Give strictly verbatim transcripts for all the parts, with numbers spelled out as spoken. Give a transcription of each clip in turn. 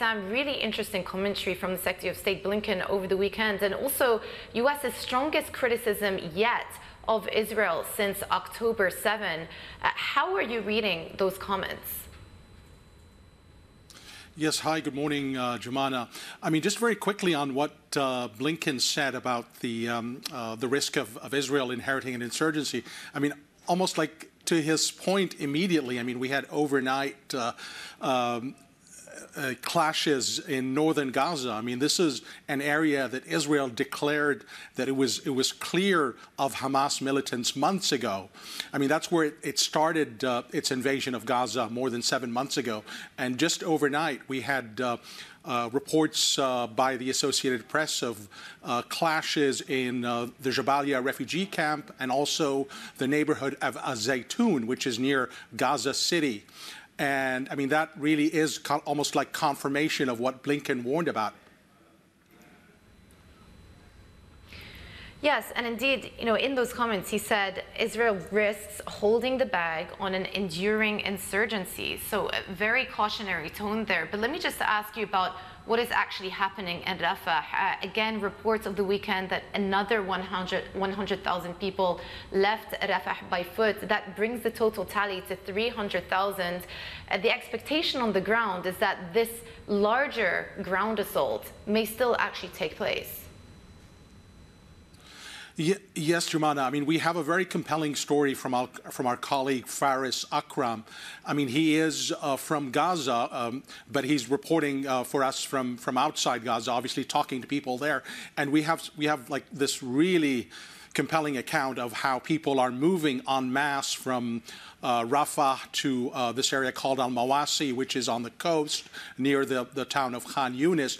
Sam, really interesting commentary from the Secretary of State Blinken over the weekend, and also U S's strongest criticism yet of Israel since October seventh. Uh, how are you reading those comments? Yes. Hi. Good morning, uh, Jumana. I mean, just very quickly on what uh, Blinken said about the um, uh, the risk of, of Israel inheriting an insurgency. I mean, almost like to his point immediately. I mean, we had overnight uh, um, uh, clashes in northern Gaza. I mean, this is an area that Israel declared that it was it was clear of Hamas militants months ago. I mean, that's where it, it started uh, its invasion of Gaza more than seven months ago. And just overnight, we had uh, uh, reports uh, by the Associated Press of uh, clashes in uh, the Jabalia refugee camp and also the neighborhood of Az-Zaytun, which is near Gaza City. And, I mean, that really is almost like confirmation of what Blinken warned about. Yes, and indeed, you know, in those comments, he said Israel risks holding the bag on an enduring insurgency. So a very cautionary tone there. But let me just ask you about what is actually happening in Rafah. Uh, again, reports of the weekend that another one hundred thousand people left Rafah by foot. That brings the total tally to three hundred thousand. Uh, the expectation on the ground is that this larger ground assault may still actually take place. Yes, Jumana. I mean, we have a very compelling story from our, from our colleague Faris Akram. I mean, he is uh, from Gaza, um, but he's reporting uh, for us from, from outside Gaza, obviously talking to people there. And we have, we have like this really compelling account of how people are moving en masse from uh, Rafah to uh, this area called Al-Mawasi, which is on the coast near the, the town of Khan Yunis.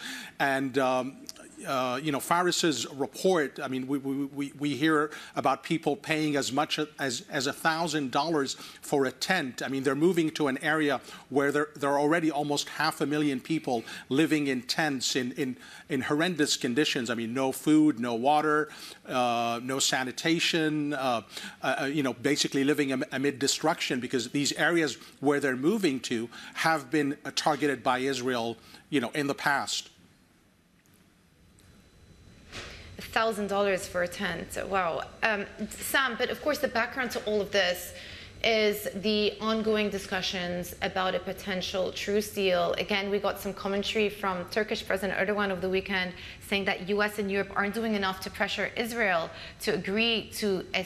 And um, Uh, you know, Faris's report, I mean, we, we, we hear about people paying as much as as one thousand dollars for a tent. I mean, they're moving to an area where there, there are already almost half a million people living in tents in, in, in horrendous conditions. I mean, no food, no water, uh, no sanitation, uh, uh, you know, basically living am amid destruction because these areas where they're moving to have been uh, targeted by Israel, you know, in the past. one thousand dollars for a tent. Wow. Um, Sam, but of course the background to all of this is the ongoing discussions about a potential truce deal. Again, we got some commentary from Turkish President Erdogan over the weekend saying that U S and Europe aren't doing enough to pressure Israel to agree to a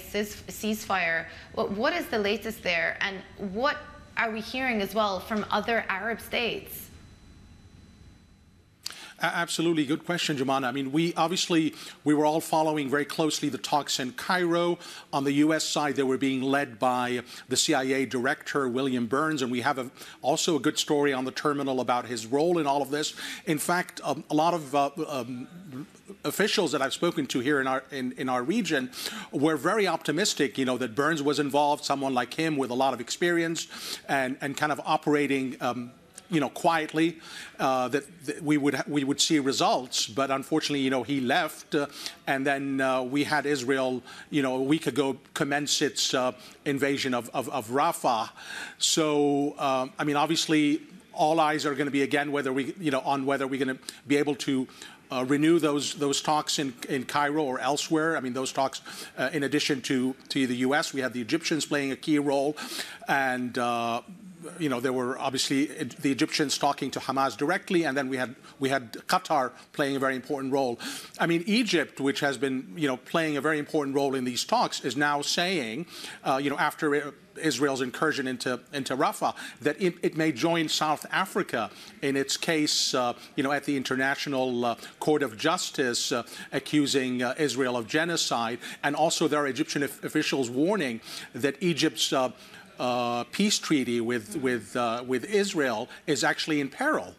ceasefire. Well, what is the latest there? And what are we hearing as well from other Arab states? Absolutely. Good question, Jumana. I mean, we obviously, we were all following very closely the talks in Cairo. On the U S side, they were being led by the C I A director, William Burns, and we have a, also a good story on the terminal about his role in all of this. In fact, um, a lot of uh, um, officials that I've spoken to here in our in, in our region were very optimistic, you know, that Burns was involved, someone like him with a lot of experience and, and kind of operating um you know, quietly, uh, that, that we would we would see results. But unfortunately, you know, he left, uh, and then uh, we had Israel, you know, a week ago commence its uh, invasion of, of, of Rafah. So, um, I mean, obviously, all eyes are going to be again whether we, you know, on whether we're going to be able to uh, renew those those talks in in Cairo or elsewhere. I mean, those talks, uh, in addition to to the U S, we have the Egyptians playing a key role, and. Uh, You know, there were obviously the Egyptians talking to Hamas directly, and then we had we had Qatar playing a very important role. I mean, Egypt, which has been, you know, playing a very important role in these talks, is now saying, uh, you know, after Israel's incursion into into Rafah, that it, it may join South Africa in its case, uh, you know, at the International uh, Court of Justice, uh, accusing uh, Israel of genocide, and also there are Egyptian officials warning that Egypt's Uh, Uh, peace treaty with with uh, with Israel is actually in peril.